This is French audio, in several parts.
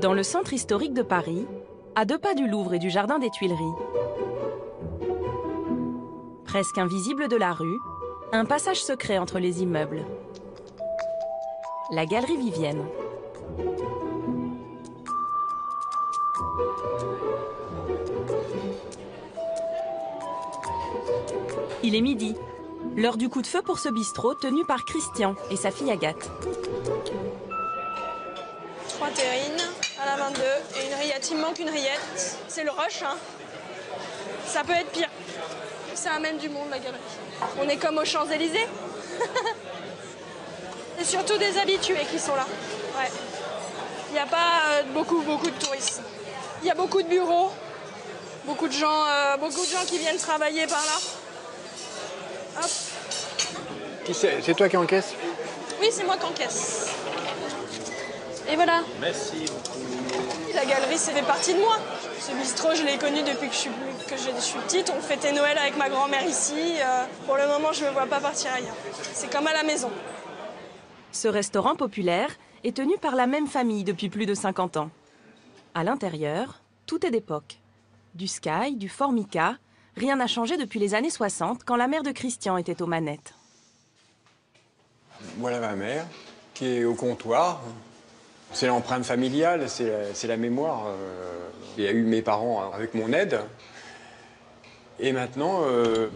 Dans le centre historique de Paris, à deux pas du Louvre et du Jardin des Tuileries, presque invisible de la rue, un passage secret entre les immeubles. La Galerie Vivienne. Il est midi, l'heure du coup de feu pour ce bistrot tenu par Christian et sa fille Agathe. 3 terrines à la 22 et une rillette. Il me manque une rillette. C'est le rush, hein. Ça peut être pire. Ça amène du monde, la galerie. On est comme aux Champs-Elysées. Et surtout des habitués qui sont là. Ouais. Il n'y a pas beaucoup de touristes. Il y a beaucoup de bureaux, beaucoup de gens qui viennent travailler par là. Hop. C'est toi qui encaisse? Oui, c'est moi qui encaisse. Et voilà. Merci beaucoup. La galerie, ça fait partie de moi. Ce bistrot, je l'ai connu depuis que je suis petite. On fêtait Noël avec ma grand-mère ici. Pour le moment, je ne me vois pas partir ailleurs. C'est comme à la maison. Ce restaurant populaire est tenu par la même famille depuis plus de 50 ans. À l'intérieur, tout est d'époque. Du sky, du formica, rien n'a changé depuis les années 60 quand la mère de Christian était aux manettes. Voilà ma mère qui est au comptoir. C'est l'empreinte familiale, c'est la mémoire. Il y a eu mes parents avec mon aide. Et maintenant,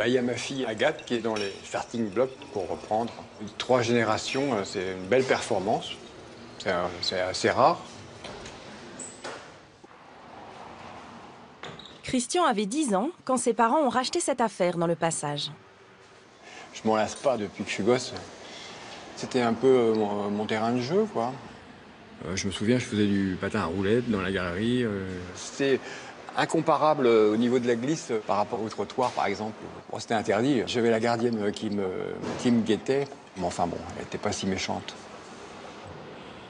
y a ma fille Agathe qui est dans les starting blocks pour reprendre. 3 générations, c'est une belle performance. C'est assez rare. Christian avait 10 ans quand ses parents ont racheté cette affaire dans le passage. Je m'en lasse pas depuis que je suis gosse. C'était un peu mon terrain de jeu, quoi. Je me souviens, je faisais du patin à roulettes dans la galerie. C'était incomparable au niveau de la glisse par rapport au trottoir, par exemple. Bon, c'était interdit. J'avais la gardienne qui me guettait. Mais enfin bon, elle n'était pas si méchante.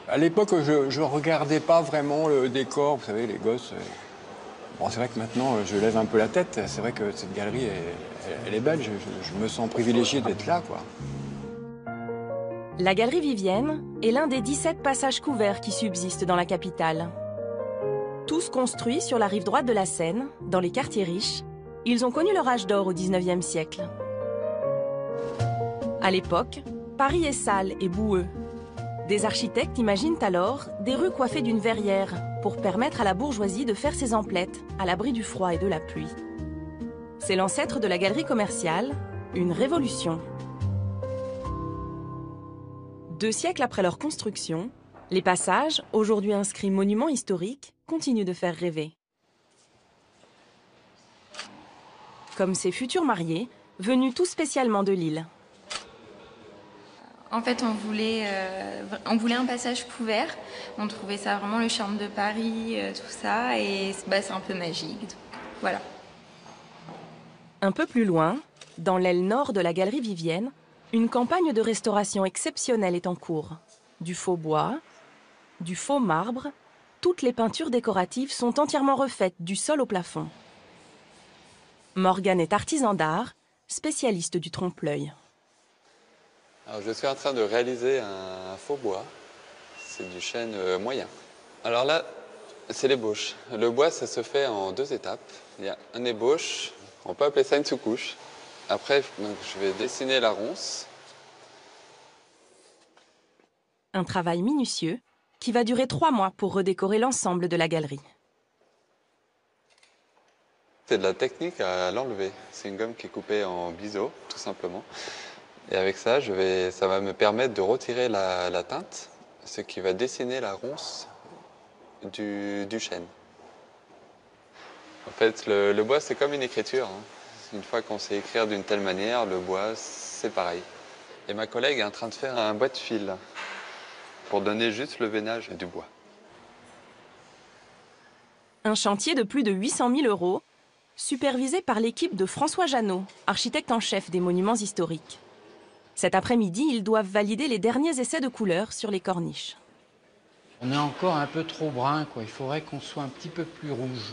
À l'époque, je regardais pas vraiment le décor. Vous savez, les gosses... Bon, c'est vrai que maintenant, je lève un peu la tête. C'est vrai que cette galerie, elle est belle. Je me sens privilégié d'être là, quoi. La Galerie Vivienne est l'un des 17 passages couverts qui subsistent dans la capitale. Tous construits sur la rive droite de la Seine, dans les quartiers riches, ils ont connu leur âge d'or au XIXe siècle. À l'époque, Paris est sale et boueux. Des architectes imaginent alors des rues coiffées d'une verrière pour permettre à la bourgeoisie de faire ses emplettes à l'abri du froid et de la pluie. C'est l'ancêtre de la galerie commerciale, une révolution. 2 siècles après leur construction, les passages, aujourd'hui inscrits monuments historiques, continuent de faire rêver. Comme ces futurs mariés, venus tout spécialement de Lille. En fait, on voulait un passage couvert. On trouvait ça vraiment le charme de Paris, tout ça, et bah, c'est un peu magique. Donc, voilà. Un peu plus loin, dans l'aile nord de la galerie Vivienne, une campagne de restauration exceptionnelle est en cours. Du faux bois, du faux marbre, toutes les peintures décoratives sont entièrement refaites du sol au plafond. Morgan est artisan d'art, spécialiste du trompe-l'œil. Alors je suis en train de réaliser un faux bois. C'est du chêne moyen. Alors là, c'est l'ébauche. Le bois, ça se fait en 2 étapes. Il y a un ébauche, on peut appeler ça une sous-couche. Après, donc, je vais dessiner la ronce. Un travail minutieux qui va durer 3 mois pour redécorer l'ensemble de la galerie. C'est de la technique à l'enlever. C'est une gomme qui est coupée en biseau, tout simplement. Et avec ça, ça va me permettre de retirer la teinte, ce qui va dessiner la ronce du chêne. En fait, le bois, c'est comme une écriture, hein. Une fois qu'on sait écrire d'une telle manière, le bois, c'est pareil. Et ma collègue est en train de faire un bois de fil pour donner juste le veinage du bois. Un chantier de plus de 800 000 €, supervisé par l'équipe de François Janot, architecte en chef des monuments historiques. Cet après-midi, ils doivent valider les derniers essais de couleurs sur les corniches. On est encore un peu trop brun, quoi. Il faudrait qu'on soit un petit peu plus rouge.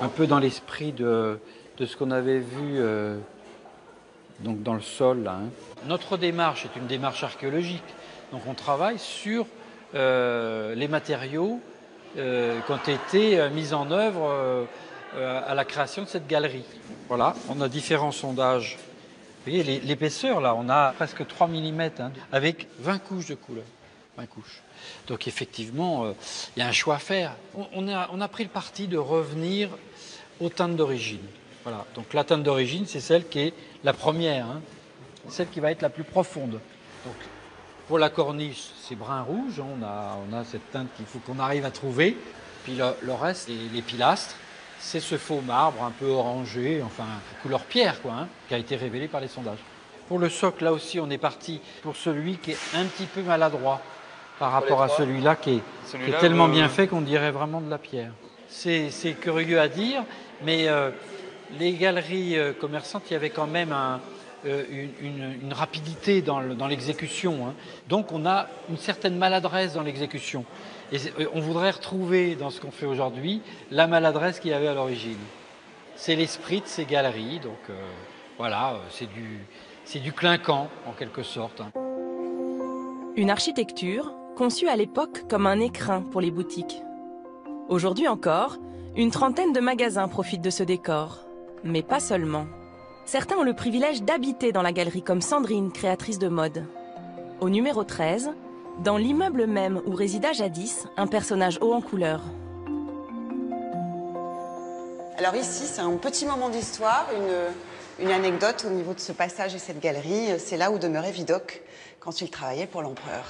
Un peu dans l'esprit de ce qu'on avait vu donc dans le sol. Là, hein. Notre démarche est une démarche archéologique. Donc on travaille sur les matériaux qui ont été mis en œuvre à la création de cette galerie. Voilà, on a différents sondages. Vous voyez l'épaisseur, là, on a presque 3 mm hein, avec 20 couches de couleurs. 20 couches. Donc effectivement, il y a un choix à faire. On a pris le parti de revenir aux teintes d'origine. Voilà. Donc la teinte d'origine, c'est celle qui est la première, hein, celle qui va être la plus profonde. Donc, pour la corniche, c'est brun-rouge, hein, on a cette teinte qu'il faut qu'on arrive à trouver. Puis le reste, les pilastres, c'est ce faux marbre un peu orangé, enfin couleur pierre, quoi, hein, qui a été révélé par les sondages. Pour le socle, là aussi, on est parti pour celui qui est un petit peu maladroit par rapport à celui-là qui est tellement bien fait qu'on dirait vraiment de la pierre. C'est curieux à dire, mais les galeries commerçantes, il y avait quand même une rapidité dans l'exécution. Hein. Donc on a une certaine maladresse dans l'exécution. Et on voudrait retrouver dans ce qu'on fait aujourd'hui la maladresse qu'il y avait à l'origine. C'est l'esprit de ces galeries, donc voilà, c'est du clinquant en quelque sorte. Hein. Une architecture conçue à l'époque comme un écrin pour les boutiques. Aujourd'hui encore, une trentaine de magasins profitent de ce décor. Mais pas seulement. Certains ont le privilège d'habiter dans la galerie, comme Sandrine, créatrice de mode. Au numéro 13, dans l'immeuble même où résida jadis un personnage haut en couleur. Alors ici, c'est un petit moment d'histoire, une anecdote au niveau de ce passage et cette galerie. C'est là où demeurait Vidocq quand il travaillait pour l'empereur.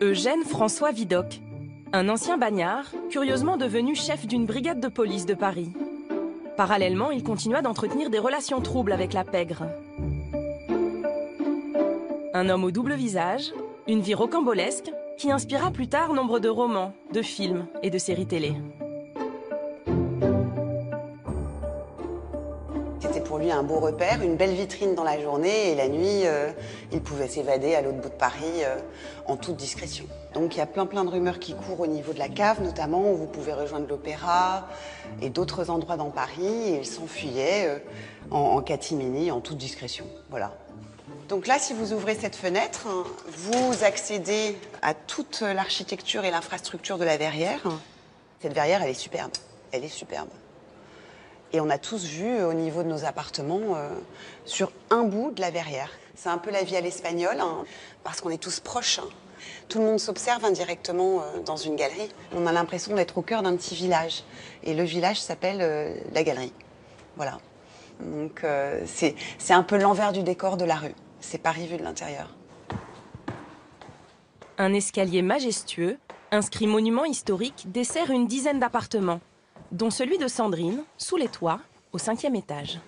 Eugène François Vidocq, un ancien bagnard, curieusement devenu chef d'une brigade de police de Paris. Parallèlement, il continua d'entretenir des relations troubles avec la pègre. Un homme au double visage, une vie rocambolesque, qui inspira plus tard nombre de romans, de films et de séries télé. C'était pour lui un beau repère, une belle vitrine dans la journée et la nuit, il pouvait s'évader à l'autre bout de Paris en toute discrétion. Donc il y a plein de rumeurs qui courent au niveau de la cave, notamment où vous pouvez rejoindre l'Opéra et d'autres endroits dans Paris. Et il s'enfuyait en catimini, en toute discrétion. Voilà. Donc là, si vous ouvrez cette fenêtre, vous accédez à toute l'architecture et l'infrastructure de la verrière. Cette verrière, elle est superbe. Elle est superbe. Et on a tous vu au niveau de nos appartements sur un bout de la verrière. C'est un peu la vie à l'espagnole, hein, parce qu'on est tous proches. Hein. Tout le monde s'observe indirectement dans une galerie. On a l'impression d'être au cœur d'un petit village. Et le village s'appelle la galerie. Voilà. Donc c'est un peu l'envers du décor de la rue. C'est Paris vu de l'intérieur. Un escalier majestueux, inscrit monument historique, dessert une dizaine d'appartements, dont celui de Sandrine, sous les toits, au 5e étage.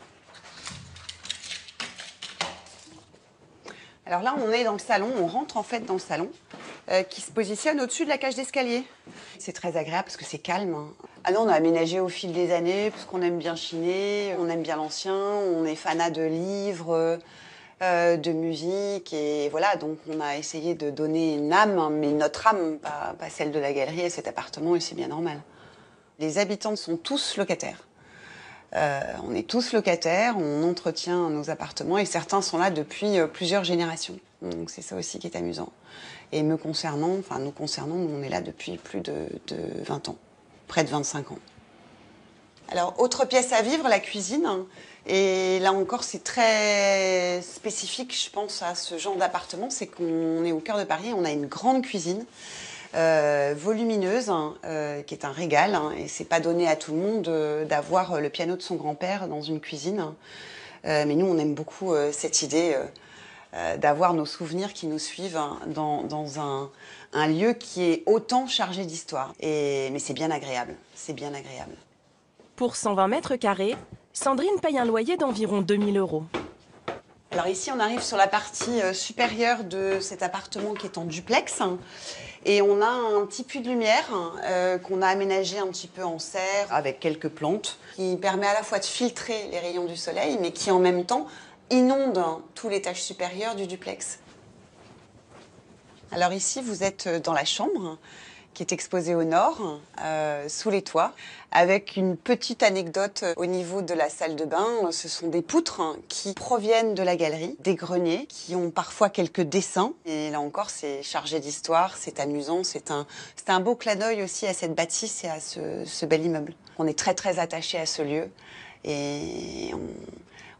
Alors là, on est dans le salon, on rentre en fait dans le salon qui se positionne au-dessus de la cage d'escalier. C'est très agréable parce que c'est calme. Ah non, on a aménagé au fil des années parce qu'on aime bien chiner, on aime bien l'ancien, on est fanat de livres, de musique et voilà. Donc on a essayé de donner une âme, mais notre âme, pas celle de la galerie et cet appartement et c'est bien normal. Les habitants sont tous locataires. On est tous locataires, on entretient nos appartements et certains sont là depuis plusieurs générations. Donc c'est ça aussi qui est amusant. Et me concernant, enfin nous concernant, nous on est là depuis plus de 20 ans, près de 25 ans. Alors autre pièce à vivre, la cuisine. Et là encore c'est très spécifique, je pense, à ce genre d'appartement, c'est qu'on est au cœur de Paris, on a une grande cuisine. Volumineuse, qui est un régal, et c'est pas donné à tout le monde d'avoir le piano de son grand-père dans une cuisine. Mais nous, on aime beaucoup cette idée d'avoir nos souvenirs qui nous suivent dans un lieu qui est autant chargé d'histoire. Mais c'est bien agréable, c'est bien agréable. Pour 120 mètres carrés, Sandrine paye un loyer d'environ 2 000 €. Alors ici, on arrive sur la partie supérieure de cet appartement qui est en duplex. Et on a un petit puits de lumière qu'on a aménagé un petit peu en serre avec quelques plantes qui permet à la fois de filtrer les rayons du soleil mais qui en même temps inonde tout l'étage supérieur du duplex. Alors ici, vous êtes dans la chambre qui est exposée au nord, sous les toits, avec une petite anecdote au niveau de la salle de bain. Ce sont des poutres qui proviennent de la galerie, des greniers, qui ont parfois quelques dessins. Et là encore, c'est chargé d'histoire, c'est amusant, c'est un beau clin d'œil aussi à cette bâtisse et à ce bel immeuble. On est très très attaché à ce lieu et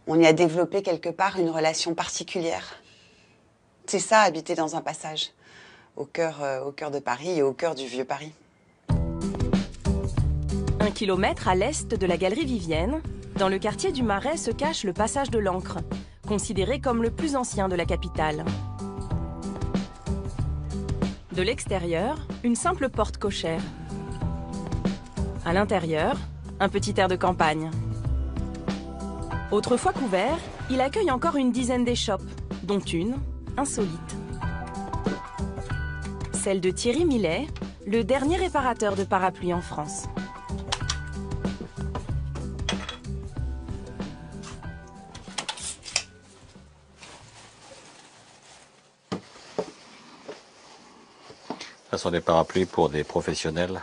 on y a développé quelque part une relation particulière. C'est ça, habiter dans un passage, au cœur de Paris et au cœur du vieux Paris. 1 kilomètre à l'est de la Galerie Vivienne, dans le quartier du Marais se cache le passage de l'Encre, considéré comme le plus ancien de la capitale. De l'extérieur, une simple porte cochère. À l'intérieur, un petit air de campagne. Autrefois couvert, il accueille encore une dizaine d'échoppes, dont une insolite. Celle de Thierry Millet, le dernier réparateur de parapluies en France. Ce sont des parapluies pour des professionnels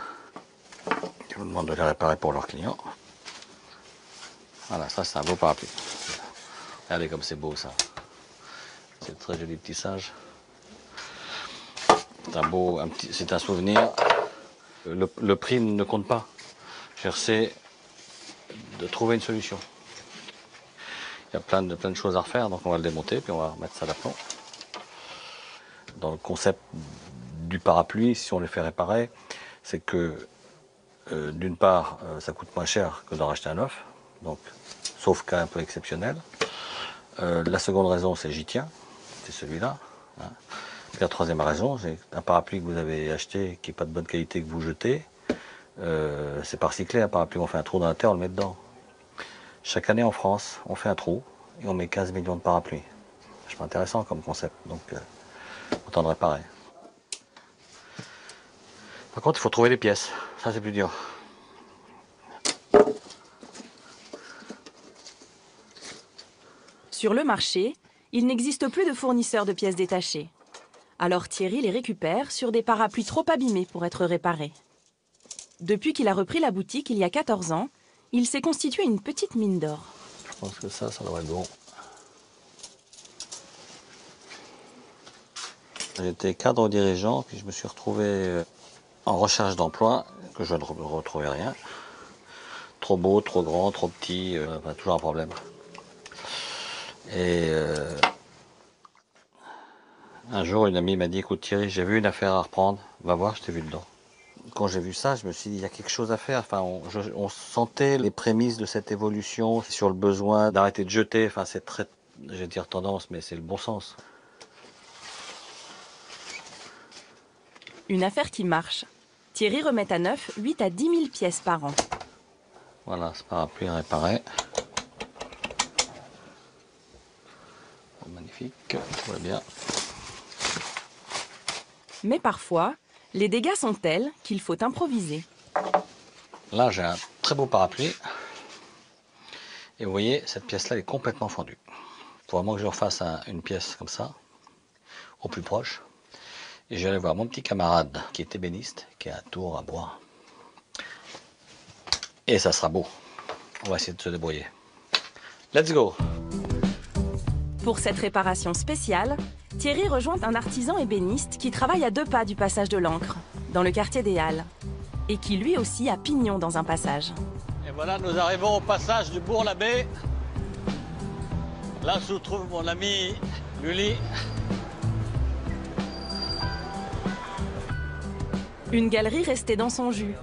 qui vous demandent de les réparer pour leurs clients. Voilà, ça c'est un beau parapluie. Regardez comme c'est beau ça. C'est de très joli tissage. C'est un souvenir. Le prix ne compte pas. Chercher de trouver une solution. Il y a plein de choses à refaire, donc on va le démonter puis on va remettre ça à l'aplomb. Dans le concept du parapluie, si on les fait réparer, c'est que d'une part, ça coûte moins cher que d'en racheter un neuf, donc sauf cas un peu exceptionnel. La seconde raison, c'est j'y tiens, c'est celui-là. Hein. La troisième raison, c'est un parapluie que vous avez acheté qui n'est pas de bonne qualité, que vous jetez, c'est pas recyclé, un parapluie, on fait un trou dans la terre, on le met dedans. Chaque année en France, on fait un trou et on met 15 millions de parapluies. C'est pas intéressant comme concept, donc autant de réparer. Par contre, il faut trouver les pièces. Ça, c'est plus dur. Sur le marché, il n'existe plus de fournisseurs de pièces détachées. Alors Thierry les récupère sur des parapluies trop abîmés pour être réparés. Depuis qu'il a repris la boutique il y a 14 ans, il s'est constitué une petite mine d'or. Je pense que ça devrait être bon. J'étais cadre dirigeant, puis je me suis retrouvé en recherche d'emploi, que je ne retrouvais rien. Trop beau, trop grand, trop petit, toujours un problème. Et un jour, une amie m'a dit, écoute Thierry, j'ai vu une affaire à reprendre, va voir, je t'ai vu dedans. Quand j'ai vu ça, je me suis dit, il y a quelque chose à faire. Enfin, on sentait les prémices de cette évolution sur le besoin d'arrêter de jeter. Enfin, c'est très, je vais dire tendance, mais c'est le bon sens. Une affaire qui marche. Thierry remet à neuf 8 à 10 000 pièces par an. Voilà, ce parapluie réparé. Magnifique, tout va bien. Mais parfois, les dégâts sont tels qu'il faut improviser. Là, j'ai un très beau parapluie. Et vous voyez, cette pièce-là est complètement fendue. Il faut vraiment que je refasse une pièce comme ça, au plus proche. Et j'allais voir mon petit camarade qui est ébéniste, qui a un tour à bois. Et ça sera beau. On va essayer de se débrouiller. Let's go! Pour cette réparation spéciale, Thierry rejoint un artisan ébéniste qui travaille à 2 pas du passage de l'Encre, dans le quartier des Halles, et qui lui aussi a pignon dans un passage. Et voilà, nous arrivons au passage du Bourg-l'Abbé. Là se trouve mon ami Lully. Une galerie restée dans son jus,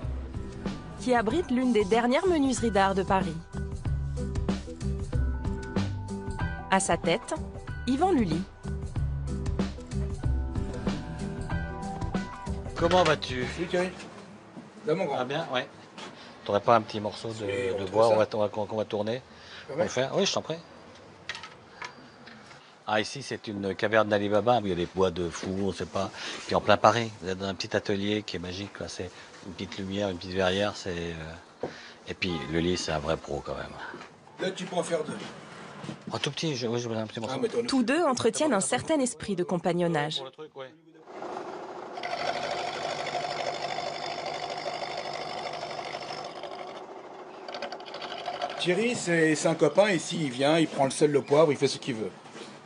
qui abrite l'une des dernières menuiseries d'art de Paris. À sa tête, Yvan Lully. Comment vas-tu? Oui, Thierry. Là, mon grand. Ah bien, ouais. T'aurais pas un petit morceau de bois qu'on va tourner? On va le faire. Oui, je t'en prie. Ah, ici, c'est une caverne d'Alibaba, il y a des bois de fou, on ne sait pas. Puis en plein Paris, vous êtes dans un petit atelier qui est magique, c'est une petite lumière, une petite verrière, c'est... Et puis, le lit, c'est un vrai pro, quand même. Là, tu peux en faire 2. En tout petit, oui, je voulais un petit morceau. Ah, tous deux entretiennent un certain esprit de compagnonnage. Thierry, c'est un copain, ici il vient, il prend le sel, le poivre, il fait ce qu'il veut.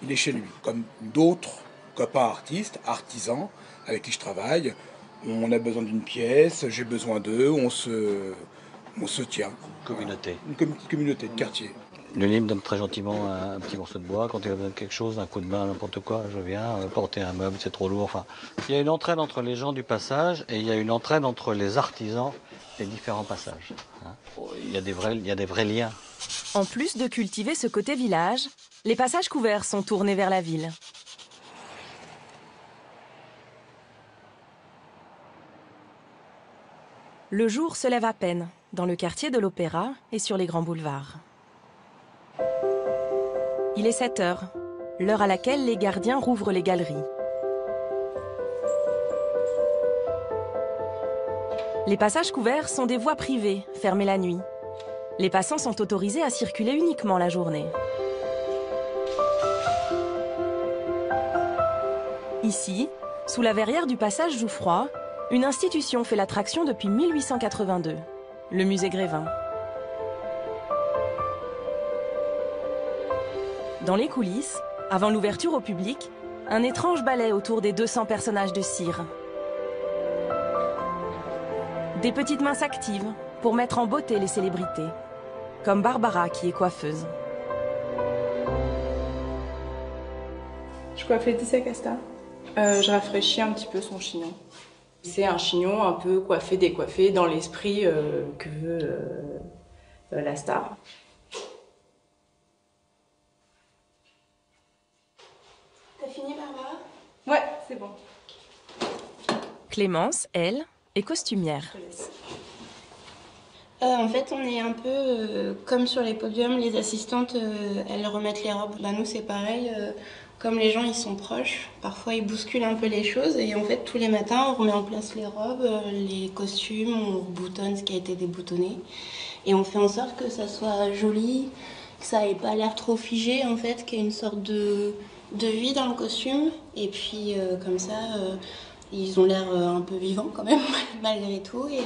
Il est chez lui, comme d'autres copains artistes, artisans, avec qui je travaille. On a besoin d'une pièce, j'ai besoin d'eux, on se tient. Communauté. Voilà. Une communauté de quartier. Lully me donne très gentiment un petit morceau de bois, quand il a besoin de quelque chose, un coup de main, n'importe quoi, je viens porter un meuble, c'est trop lourd. Enfin, il y a une entraide entre les gens du passage et il y a une entraide entre les artisans des différents passages. Il y a des vrais liens. En plus de cultiver ce côté village, les passages couverts sont tournés vers la ville. Le jour se lève à peine, dans le quartier de l'Opéra et sur les grands boulevards. Il est 7 heures, l'heure à laquelle les gardiens rouvrent les galeries. Les passages couverts sont des voies privées, fermées la nuit. Les passants sont autorisés à circuler uniquement la journée. Ici, sous la verrière du passage Jouffroy, une institution fait l'attraction depuis 1882, le musée Grévin. Dans les coulisses, avant l'ouverture au public, un étrange ballet autour des 200 personnages de cire. Des petites mains s'activent pour mettre en beauté les célébrités, comme Barbara qui est coiffeuse. Je coiffe Laetitia Casta. Je rafraîchis un petit peu son chignon. C'est un chignon un peu coiffé, décoiffé, dans l'esprit que veut la star. Ouais, c'est bon. Clémence, elle, est costumière. En fait, on est un peu comme sur les podiums, les assistantes, elles remettent les robes. Ben, nous, c'est pareil, comme les gens, ils sont proches, parfois ils bousculent un peu les choses. Et en fait, tous les matins, on remet en place les robes, les costumes, on boutonne ce qui a été déboutonné. Et on fait en sorte que ça soit joli, que ça n'ait pas l'air trop figé, en fait, qu'il y ait une sorte de vie dans le costume, et puis comme ça ils ont l'air un peu vivants quand même malgré tout, et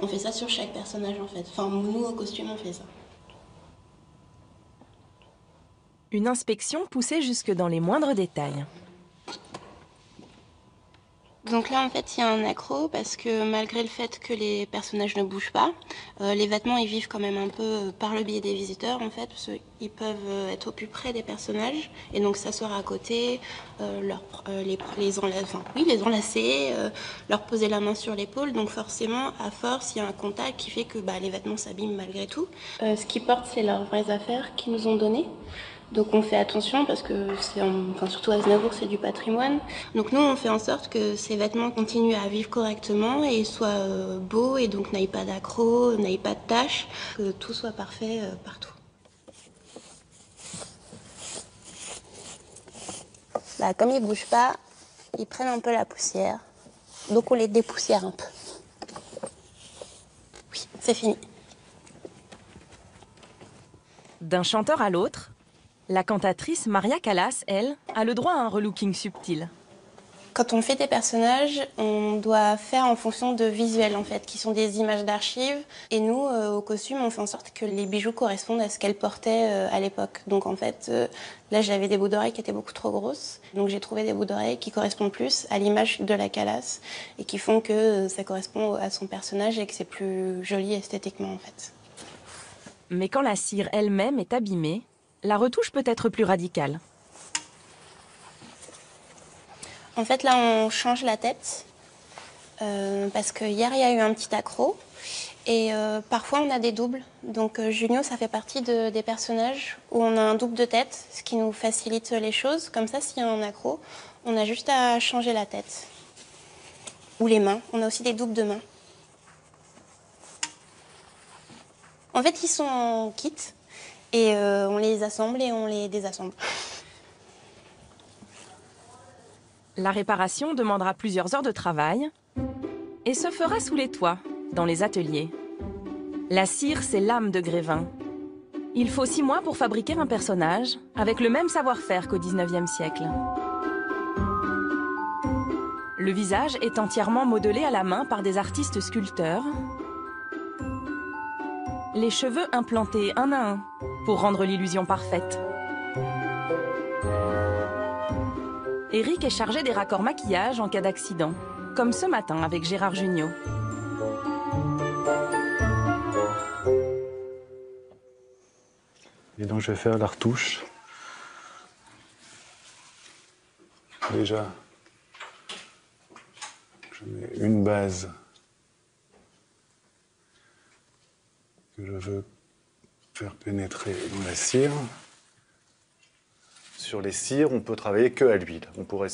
on fait ça sur chaque personnage en fait, enfin nous au costume on fait ça. Une inspection poussée jusque dans les moindres détails. Donc là en fait il y a un accroc parce que malgré le fait que les personnages ne bougent pas, les vêtements ils vivent quand même un peu par le biais des visiteurs en fait, parce qu'ils peuvent être au plus près des personnages et donc s'asseoir à côté, les enlacer, leur poser la main sur l'épaule, donc forcément à force il y a un contact qui fait que les vêtements s'abîment malgré tout. Ce qu'ils portent c'est leurs vraies affaires qu'ils nous ont données. Donc on fait attention parce que c'est, enfin surtout à Aznavour, c'est du patrimoine. Donc nous on fait en sorte que ces vêtements continuent à vivre correctement et soient beaux et donc n'aient pas d'accrocs, n'aient pas de taches, que tout soit parfait partout. Comme ils bougent pas, ils prennent un peu la poussière. Donc on les dépoussière un peu. Oui, c'est fini. D'un chanteur à l'autre, la cantatrice Maria Callas, elle, a le droit à un relooking subtil. Quand on fait des personnages, on doit faire en fonction de visuels, en fait, qui sont des images d'archives. Et nous, au costume, on fait en sorte que les bijoux correspondent à ce qu'elles portaient à l'époque. Donc, en fait, là, j'avais des bouts d'oreilles qui étaient beaucoup trop grosses. Donc, j'ai trouvé des bouts d'oreilles qui correspondent plus à l'image de la Callas et qui font que ça correspond à son personnage et que c'est plus joli esthétiquement, en fait. Mais quand la cire elle-même est abîmée, la retouche peut être plus radicale. En fait, là, on change la tête parce que hier, il y a eu un petit accroc. Et parfois, on a des doubles. Donc, Junior, ça fait partie des personnages où on a un double de tête, ce qui nous facilite les choses. Comme ça, s'il y a un accroc, on a juste à changer la tête. Ou les mains. On a aussi des doubles de mains. En fait, ils sont en kit. Et on les assemble et on les désassemble. La réparation demandera plusieurs heures de travail et se fera sous les toits, dans les ateliers. La cire, c'est l'âme de Grévin. Il faut 6 mois pour fabriquer un personnage avec le même savoir-faire qu'au 19e siècle. Le visage est entièrement modelé à la main par des artistes sculpteurs. les cheveux implantés un à un pour rendre l'illusion parfaite. Eric est chargé des raccords maquillage en cas d'accident, comme ce matin avec Gérard Jugnot. Et donc je vais faire la retouche. Déjà, je mets une base que je veux faire pénétrer dans la cire. Sur les cires, on peut travailler que à l'huile. On pourrait,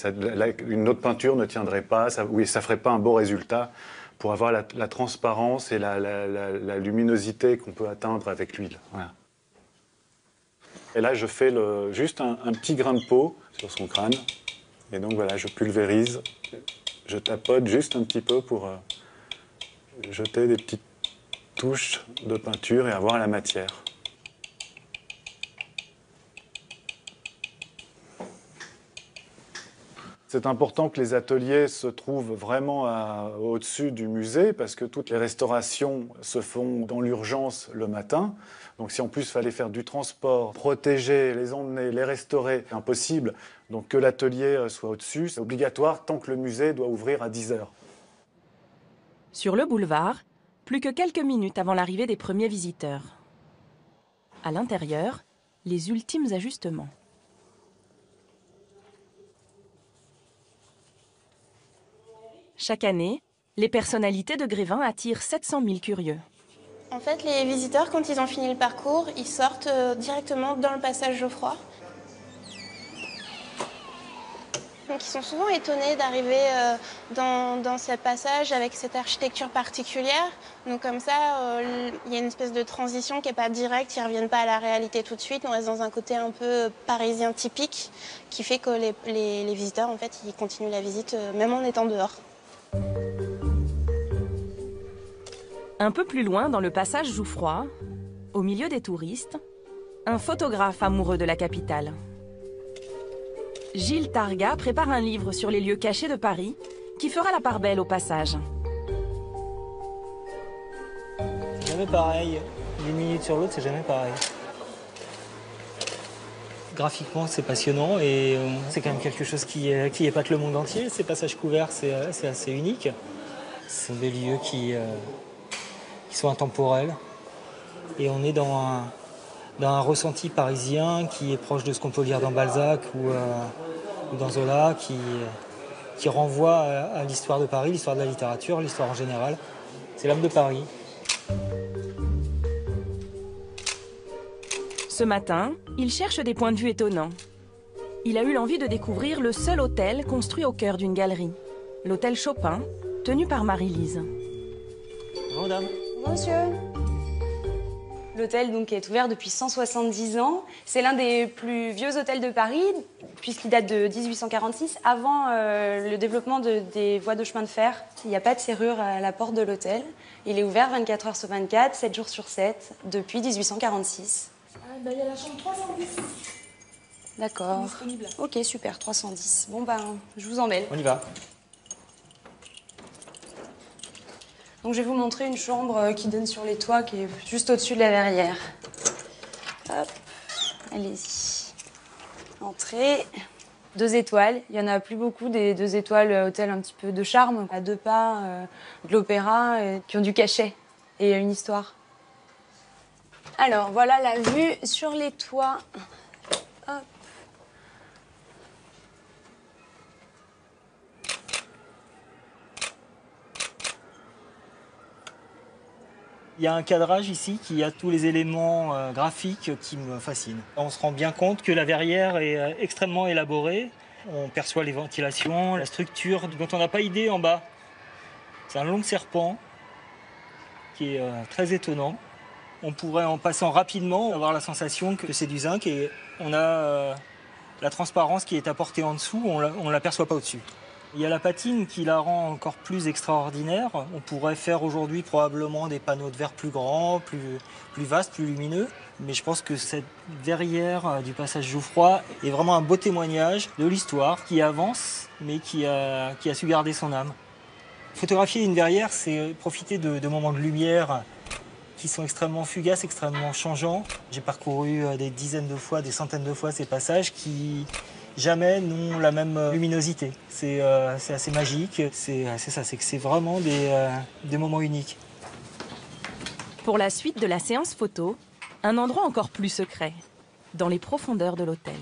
une autre peinture ne tiendrait pas, ça ferait pas un beau résultat pour avoir la transparence et la luminosité qu'on peut atteindre avec l'huile. Voilà. Et là, je fais juste un petit grain de peau sur son crâne. Et donc voilà, je pulvérise, je tapote juste un petit peu pour jeter des petites touches de peinture et avoir la matière. C'est important que les ateliers se trouvent vraiment au-dessus du musée parce que toutes les restaurations se font dans l'urgence le matin. Donc si en plus il fallait faire du transport, protéger, les emmener, les restaurer, c'est impossible. Donc que l'atelier soit au-dessus, c'est obligatoire tant que le musée doit ouvrir à 10 heures. Sur le boulevard, plus que quelques minutes avant l'arrivée des premiers visiteurs. À l'intérieur, les ultimes ajustements. Chaque année, les personnalités de Grévin attirent 700 000 curieux. En fait, les visiteurs, quand ils ont fini le parcours, ils sortent directement dans le passage Jouffroy. Donc, ils sont souvent étonnés d'arriver dans ce passage avec cette architecture particulière. Donc comme ça, il y a une espèce de transition qui n'est pas directe, ils ne reviennent pas à la réalité tout de suite. On reste dans un côté un peu parisien typique qui fait que les visiteurs, en fait, ils continuent la visite même en étant dehors. Un peu plus loin, dans le passage Jouffroy, au milieu des touristes, un photographe amoureux de la capitale. Gilles Targa prépare un livre sur les lieux cachés de Paris qui fera la part belle au passage. C'est jamais pareil. D'une minute sur l'autre, c'est jamais pareil. Graphiquement, c'est passionnant et c'est quand même quelque chose qui épate le monde entier. Ces passages couverts, c'est assez unique. Ce sont des lieux qui sont intemporels. Et on est dans un ressenti parisien qui est proche de ce qu'on peut lire dans Balzac ou dans Zola, qui renvoie à l'histoire de Paris, l'histoire de la littérature, l'histoire en général. C'est l'âme de Paris. Ce matin, il cherche des points de vue étonnants. Il a eu l'envie de découvrir le seul hôtel construit au cœur d'une galerie. L'hôtel Chopin, tenu par Marie-Lise. Bonjour madame. Monsieur. L'hôtel donc est ouvert depuis 170 ans. C'est l'un des plus vieux hôtels de Paris, puisqu'il date de 1846, avant le développement des voies de chemin de fer. Il n'y a pas de serrure à la porte de l'hôtel. Il est ouvert 24 heures sur 24, 7 jours sur 7, depuis 1846. Ah, bah, il y a la chambre 310. D'accord. Ok, super, 310. Bon, bah, je vous emmène. On y va. Donc je vais vous montrer une chambre qui donne sur les toits, qui est juste au-dessus de la verrière. Hop, allez-y. Entrée. 2 étoiles. Il y en a plus beaucoup des 2 étoiles hôtels un petit peu de charme, à 2 pas de l'opéra, qui ont du cachet et une histoire. Alors voilà la vue sur les toits. Hop. Il y a un cadrage ici qui a tous les éléments graphiques qui me fascinent. On se rend bien compte que la verrière est extrêmement élaborée. On perçoit les ventilations, la structure dont on n'a pas idée en bas. C'est un long serpent qui est très étonnant. On pourrait, en passant rapidement, avoir la sensation que c'est du zinc et on a la transparence qui est apportée en dessous, on ne l'aperçoit pas au-dessus. Il y a la patine qui la rend encore plus extraordinaire. On pourrait faire aujourd'hui probablement des panneaux de verre plus grands, plus vastes, plus lumineux. Mais je pense que cette verrière du passage Jouffroy est vraiment un beau témoignage de l'histoire qui avance, mais qui a su garder son âme. Photographier une verrière, c'est profiter de moments de lumière qui sont extrêmement fugaces, extrêmement changeants. J'ai parcouru des dizaines de fois, des centaines de fois ces passages qui jamais n'ont la même luminosité. C'est assez magique, c'est ça, c'est que c'est vraiment des moments uniques. Pour la suite de la séance photo, un endroit encore plus secret, dans les profondeurs de l'hôtel.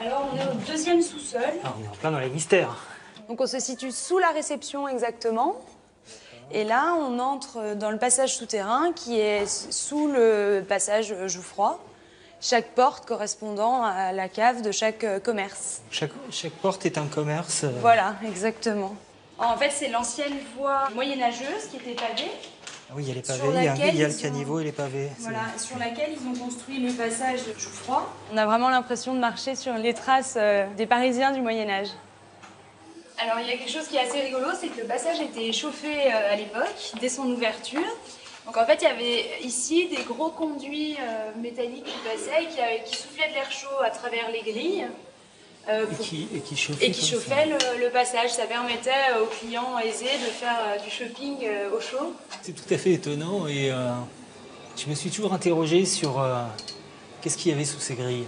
Alors, on est au deuxième sous-sol. Ah, on est en plein dans les mystères. Donc, on se situe sous la réception exactement. Et là, on entre dans le passage souterrain qui est sous le passage Jouffroy. Chaque porte correspondant à la cave de chaque commerce. Chaque porte est un commerce. Voilà, exactement. En fait, c'est l'ancienne voie moyenâgeuse qui était pavée. Ah oui, il y a les pavés, il y a le caniveau et les pavés. Voilà, sur laquelle ils ont construit le passage Jouffroy. On a vraiment l'impression de marcher sur les traces des Parisiens du Moyen-Âge. Alors, il y a quelque chose qui est assez rigolo, c'est que le passage était chauffé à l'époque, dès son ouverture. Donc en fait, il y avait ici des gros conduits métalliques qui passaient et qui soufflaient de l'air chaud à travers les grilles. Et qui chauffait le passage. Ça permettait aux clients aisés de faire du shopping au chaud. C'est tout à fait étonnant et je me suis toujours interrogé sur qu'est-ce qu'il y avait sous ces grilles.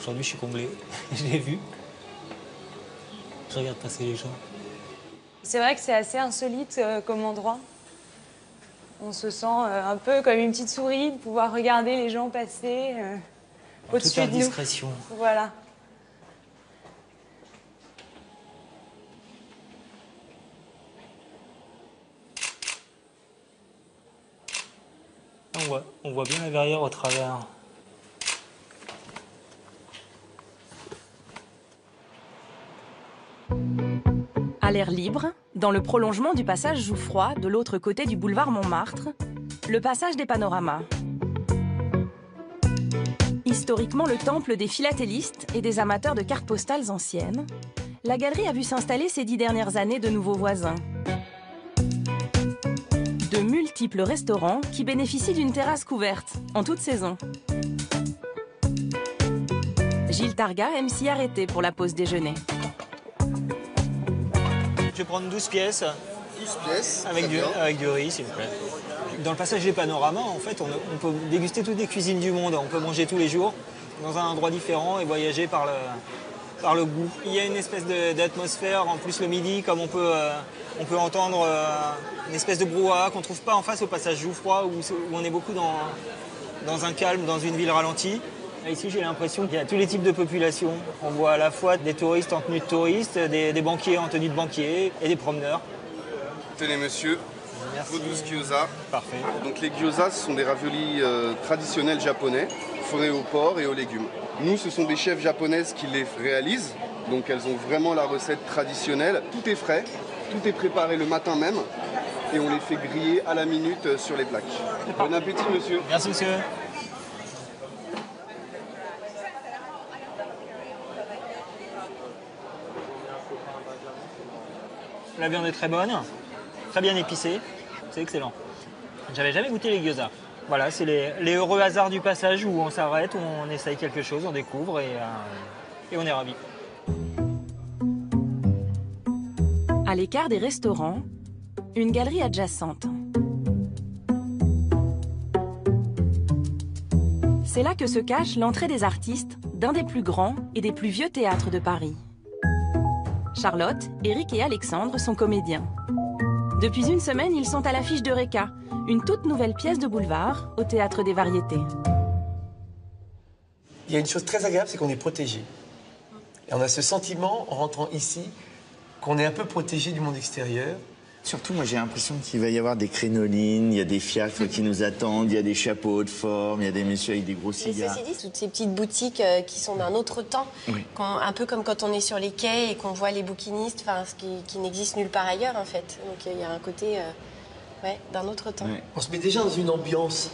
Aujourd'hui, je suis comblé. Je l'ai vu. Je regarde passer les gens. C'est vrai que c'est assez insolite comme endroit. On se sent un peu comme une petite souris de pouvoir regarder les gens passer au-dessus de nous. En toute indiscrétion. Voilà. On voit bien la verrière au travers. À l'air libre, dans le prolongement du passage Jouffroy, de l'autre côté du boulevard Montmartre, le passage des Panoramas. Historiquement le temple des philatélistes et des amateurs de cartes postales anciennes, la galerie a vu s'installer ces 10 dernières années de nouveaux voisins. De multiples restaurants qui bénéficient d'une terrasse couverte, en toute saison. Gilles Targa aime s'y arrêter pour la pause déjeuner. Je vais prendre 12 pièces. 12 pièces avec du riz, s'il vous plaît. Dans le passage des Panoramas, en fait, on peut déguster toutes les cuisines du monde. On peut manger tous les jours dans un endroit différent et voyager par le goût. Il y a une espèce d'atmosphère, en plus le midi, comme on peut entendre une espèce de brouhaha qu'on ne trouve pas en face au passage Jouffroy, où on est beaucoup dans un calme, dans une ville ralentie. Et ici, j'ai l'impression qu'il y a tous les types de populations. On voit à la fois des touristes en tenue de touristes, des banquiers en tenue de banquier et des promeneurs. Tenez, monsieur, vos 12 gyoza. Parfait. Donc les gyoza, ce sont des raviolis traditionnels japonais, fourrés au porc et aux légumes. Nous, ce sont des chefs japonaises qui les réalisent, donc elles ont vraiment la recette traditionnelle. Tout est frais, tout est préparé le matin même et on les fait griller à la minute sur les plaques. Bon appétit, monsieur. Merci, monsieur. La viande est très bonne, très bien épicée, c'est excellent. J'avais jamais goûté les gyozas. Voilà, c'est les heureux hasards du passage où on s'arrête, où on essaye quelque chose, on découvre et on est ravis. À l'écart des restaurants, une galerie adjacente. C'est là que se cache l'entrée des artistes d'un des plus grands et des plus vieux théâtres de Paris. Charlotte, Eric et Alexandre sont comédiens. Depuis une semaine, ils sont à l'affiche d'Eureka, une toute nouvelle pièce de boulevard au Théâtre des Variétés. Il y a une chose très agréable, c'est qu'on est protégé. Et on a ce sentiment, en rentrant ici, qu'on est un peu protégé du monde extérieur. Surtout, moi, j'ai l'impression qu'il va y avoir des crénolines, il y a des fiacres qui nous attendent, il y a des chapeaux de forme, il y a des messieurs avec des gros cigares. Mais ceci dit, toutes ces petites boutiques qui sont d'un autre temps, oui. Un peu comme quand on est sur les quais et qu'on voit les bouquinistes, ce qui n'existe nulle part ailleurs, en fait. Donc, il y a un côté d'un autre temps. Oui. On se met déjà dans une ambiance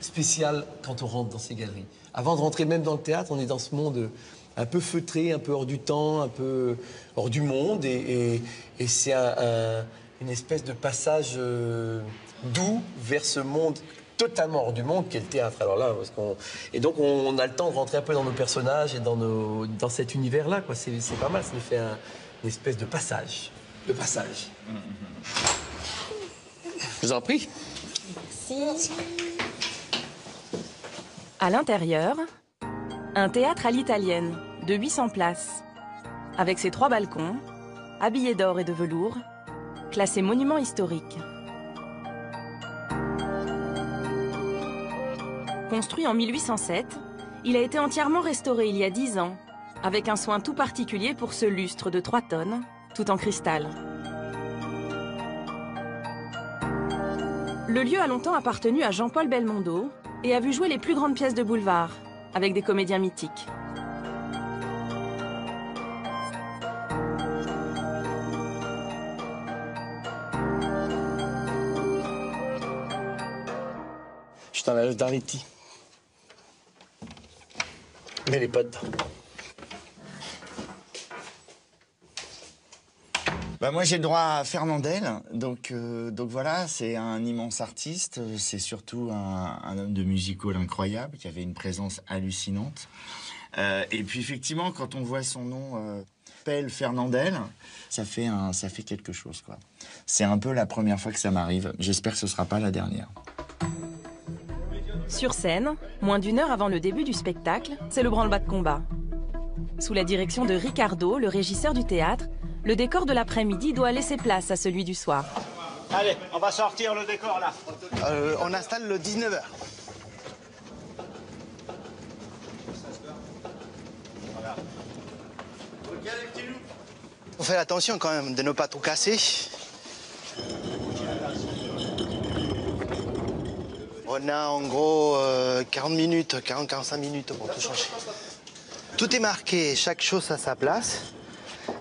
spéciale quand on rentre dans ces galeries. Avant de rentrer même dans le théâtre, on est dans ce monde un peu feutré, un peu hors du temps, un peu hors du monde. Et c'est une espèce de passage doux vers ce monde totalement hors du monde qu'est le théâtre. Alors là, et donc on a le temps de rentrer un peu dans nos personnages et dans cet univers-là. C'est pas mal, ça nous fait un, une espèce de passage. Je vous en prie. Merci. À l'intérieur, un théâtre à l'italienne de 800 places, avec ses 3 balcons, habillés d'or et de velours, classé monument historique. Construit en 1807, il a été entièrement restauré il y a 10 ans, avec un soin tout particulier pour ce lustre de 3 tonnes, tout en cristal. Le lieu a longtemps appartenu à Jean-Paul Belmondo et a vu jouer les plus grandes pièces de boulevard, avec des comédiens mythiques. Je t'en ai dans les petits. Mets les potes dedans. Bah moi j'ai le droit à Fernandel, donc voilà, c'est un immense artiste, c'est surtout un homme de music-hall incroyable qui avait une présence hallucinante. Et puis effectivement, quand on voit son nom Pelle Fernandel, ça fait quelque chose quoi. C'est un peu la première fois que ça m'arrive, j'espère que ce ne sera pas la dernière. Sur scène, moins d'une heure avant le début du spectacle, c'est le branle-bas de combat. Sous la direction de Ricardo, le régisseur du théâtre, le décor de l'après-midi doit laisser place à celui du soir. Allez, on va sortir le décor, là. On installe le 19 h. Voilà. On fait attention quand même de ne pas tout casser. On a en gros 40 minutes, 40-45 minutes pour tout changer. Tout est marqué, chaque chose à sa place.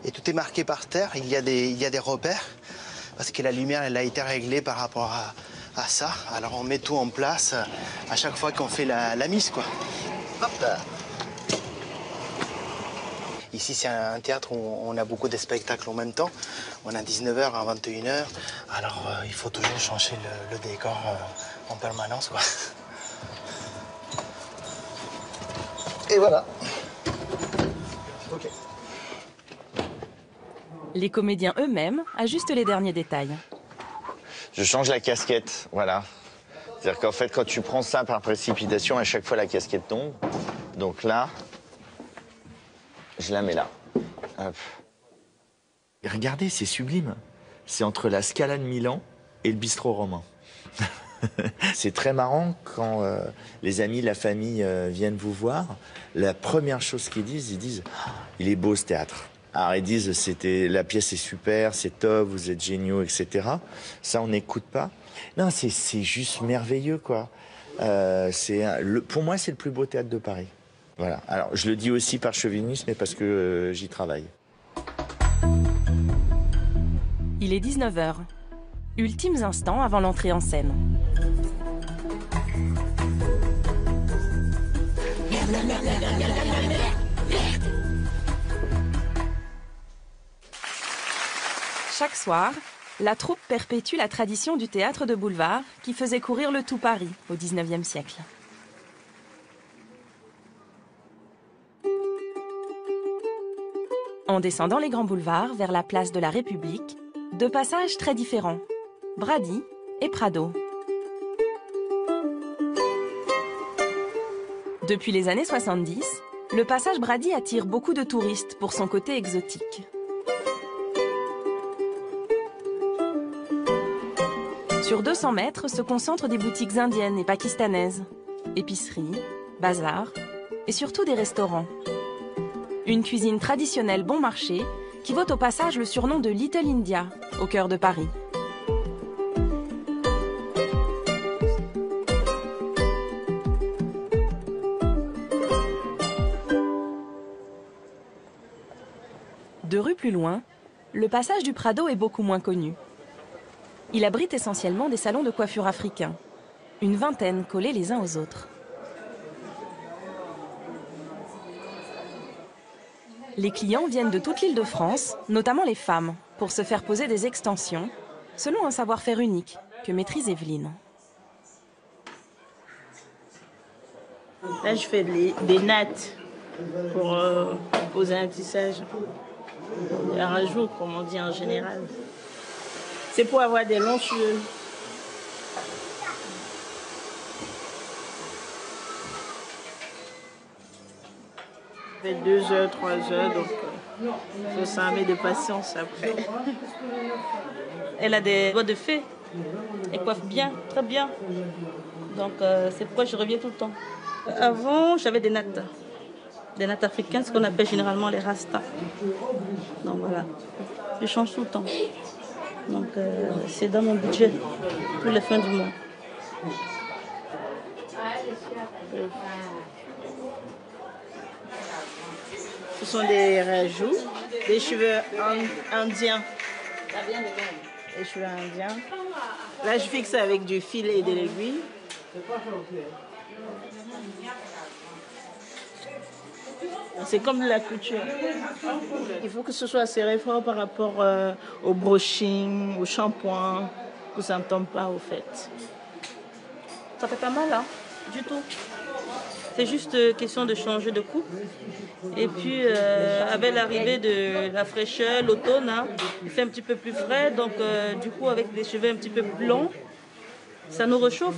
Et tout est marqué par terre, il y a des repères, parce que la lumière elle a été réglée par rapport à ça. Alors on met tout en place à chaque fois qu'on fait la mise, quoi. Hop là. Ici c'est un théâtre où on a beaucoup de spectacles en même temps. On a 19 h à 21 h, alors il faut toujours changer le décor en permanence, quoi. Et voilà. Ok. Les comédiens eux-mêmes ajustent les derniers détails. Je change la casquette, voilà. C'est-à-dire qu'en fait, quand tu prends ça par précipitation, à chaque fois la casquette tombe. Donc là, je la mets là. Hop. Et regardez, c'est sublime. C'est entre la Scala de Milan et le bistrot romain. C'est très marrant quand les amis, la famille viennent vous voir. La première chose qu'ils disent, ils disent oh, « Il est beau ce théâtre ». Alors ils disent, la pièce est super, c'est top, vous êtes géniaux, etc. Ça, on n'écoute pas. Non, c'est juste merveilleux, quoi. Pour moi, c'est le plus beau théâtre de Paris. Voilà. Alors, je le dis aussi par chauvinisme, mais parce que j'y travaille. Il est 19 h. Ultimes instants avant l'entrée en scène. Chaque soir, la troupe perpétue la tradition du théâtre de boulevard qui faisait courir le tout Paris au 19e siècle. En descendant les grands boulevards vers la place de la République, 2 passages très différents, Brady et Prado. Depuis les années 70, le passage Brady attire beaucoup de touristes pour son côté exotique. Sur 200 mètres se concentrent des boutiques indiennes et pakistanaises, épiceries, bazars et surtout des restaurants. Une cuisine traditionnelle bon marché qui vaut au passage le surnom de Little India, au cœur de Paris. Deux rues plus loin, le passage du Prado est beaucoup moins connu. Il abrite essentiellement des salons de coiffure africains, une vingtaine collés les uns aux autres. Les clients viennent de toute l'île de France, notamment les femmes, pour se faire poser des extensions, selon un savoir-faire unique que maîtrise Evelyne. Là, je fais des nattes pour poser un tissage. un rajout, comme on dit en général. C'est pour avoir des longs cheveux. Ça fait 2 heures, 3 heures, donc il faut s'armer de patience après. Elle a des doigts de fée, elle coiffe bien, très bien. Donc c'est pourquoi je reviens tout le temps. Avant, j'avais des nattes africaines, ce qu'on appelle généralement les rastas. Donc voilà, je change tout le temps. Donc c'est dans mon budget, pour la fin du mois. Ce sont des rajouts, des cheveux indiens. Les cheveux indiens. Là, je fixe avec du fil et de l'aiguille. C'est comme de la couture. Il faut que ce soit serré fort par rapport au brushing, au shampoing, que ça ne tombe pas au fait. Ça fait pas mal, hein, du tout. C'est juste question de changer de coupe. Et puis, avec l'arrivée de la fraîcheur, l'automne, hein, il fait un petit peu plus frais. Donc, du coup, avec des cheveux un petit peu plus longs, ça nous réchauffe.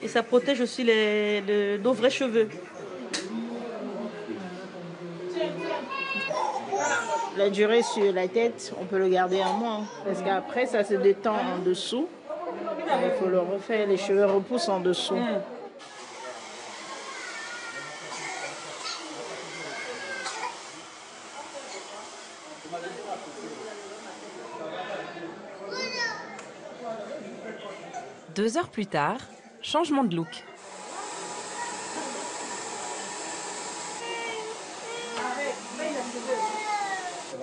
Et ça protège aussi nos vrais cheveux. La durée sur la tête, on peut le garder un mois. Parce qu'après, ça se détend en dessous. Il faut le refaire. Les cheveux repoussent en dessous. Deux heures plus tard, changement de look.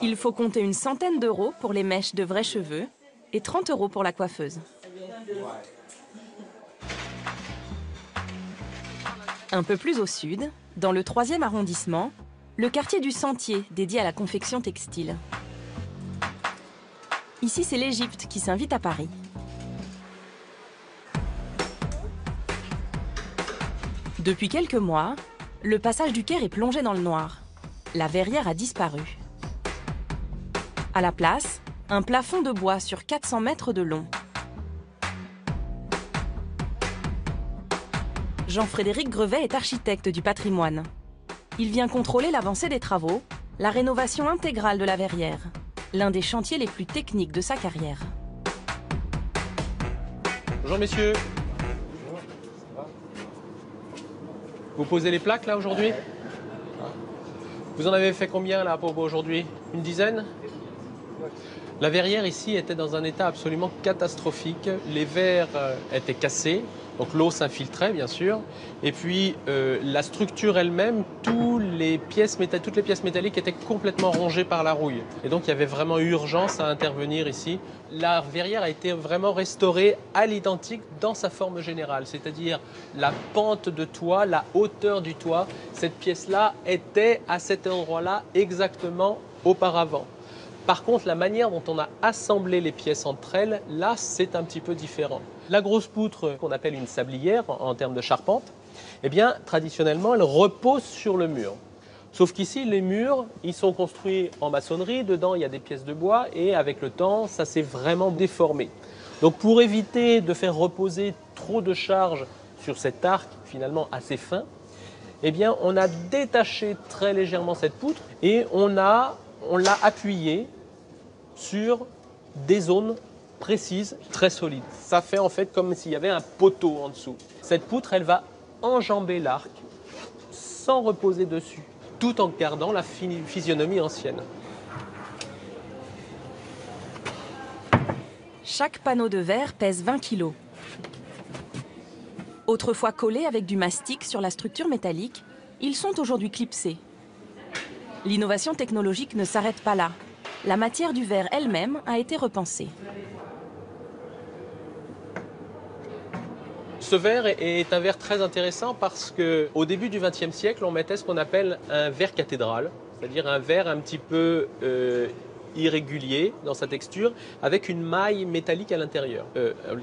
Il faut compter une centaine d'euros pour les mèches de vrais cheveux et 30 euros pour la coiffeuse. Un peu plus au sud, dans le 3e arrondissement, le quartier du Sentier, dédié à la confection textile. Ici, c'est l'Égypte qui s'invite à Paris. Depuis quelques mois, le passage du Caire est plongé dans le noir. La verrière a disparu. À la place, un plafond de bois sur 400 mètres de long. Jean-Frédéric Grevet est architecte du patrimoine. Il vient contrôler l'avancée des travaux, la rénovation intégrale de la verrière, l'un des chantiers les plus techniques de sa carrière. Bonjour messieurs. Vous posez les plaques là aujourd'hui? Vous en avez fait combien là pour aujourd'hui? Une dizaine? La verrière ici était dans un état absolument catastrophique. Les verres étaient cassés, donc l'eau s'infiltrait bien sûr. Et puis la structure elle-même, toutes les pièces métalliques étaient complètement rongées par la rouille. Et donc il y avait vraiment urgence à intervenir ici. La verrière a été vraiment restaurée à l'identique dans sa forme générale, c'est-à-dire la pente de toit, la hauteur du toit. Cette pièce-là était à cet endroit-là exactement auparavant. Par contre, la manière dont on a assemblé les pièces entre elles, là, c'est un petit peu différent. La grosse poutre, qu'on appelle une sablière en termes de charpente, eh bien, traditionnellement, elle repose sur le mur. Sauf qu'ici, les murs, ils sont construits en maçonnerie, dedans il y a des pièces de bois et avec le temps, ça s'est vraiment déformé. Donc pour éviter de faire reposer trop de charges sur cet arc finalement assez fin, eh bien on a détaché très légèrement cette poutre et on l'a appuyée sur des zones précises, très solides. Ça fait en fait comme s'il y avait un poteau en dessous. Cette poutre, elle va enjamber l'arc sans reposer dessus, tout en gardant la physionomie ancienne. Chaque panneau de verre pèse 20 kg. Autrefois collés avec du mastic sur la structure métallique, ils sont aujourd'hui clipsés. L'innovation technologique ne s'arrête pas là. La matière du verre elle-même a été repensée. Ce verre est un verre très intéressant parce qu'au début du XXe siècle, on mettait ce qu'on appelle un verre cathédrale, c'est-à-dire un verre un petit peu irrégulier dans sa texture, avec une maille métallique à l'intérieur.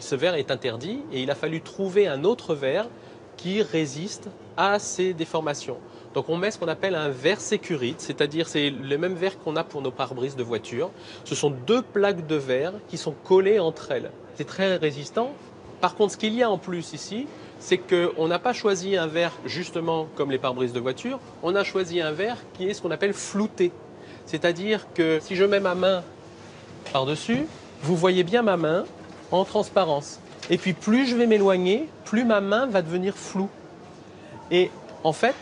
Ce verre est interdit et il a fallu trouver un autre verre qui résiste à ces déformations. Donc on met ce qu'on appelle un verre sécurite, c'est-à-dire c'est le même verre qu'on a pour nos pare-brises de voiture. Ce sont deux plaques de verre qui sont collées entre elles. C'est très résistant. Par contre, ce qu'il y a en plus ici, c'est qu'on n'a pas choisi un verre justement comme les pare-brises de voiture, on a choisi un verre qui est ce qu'on appelle flouté. C'est-à-dire que si je mets ma main par-dessus, vous voyez bien ma main en transparence. Et puis plus je vais m'éloigner, plus ma main va devenir floue. Et en fait,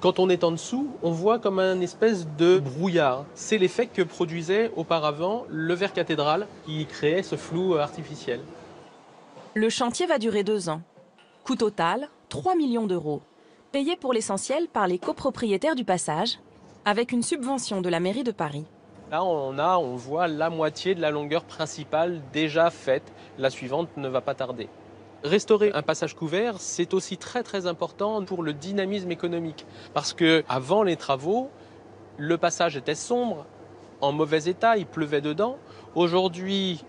quand on est en dessous, on voit comme un espèce de brouillard. C'est l'effet que produisait auparavant le verre cathédral qui créait ce flou artificiel. Le chantier va durer 2 ans. Coût total, 3 millions d'euros. Payé pour l'essentiel par les copropriétaires du passage, avec une subvention de la mairie de Paris. Là, on voit la moitié de la longueur principale déjà faite. La suivante ne va pas tarder. Restaurer un passage couvert, c'est aussi très très important pour le dynamisme économique. Parce qu'avant les travaux, le passage était sombre, en mauvais état, il pleuvait dedans. Aujourd'hui,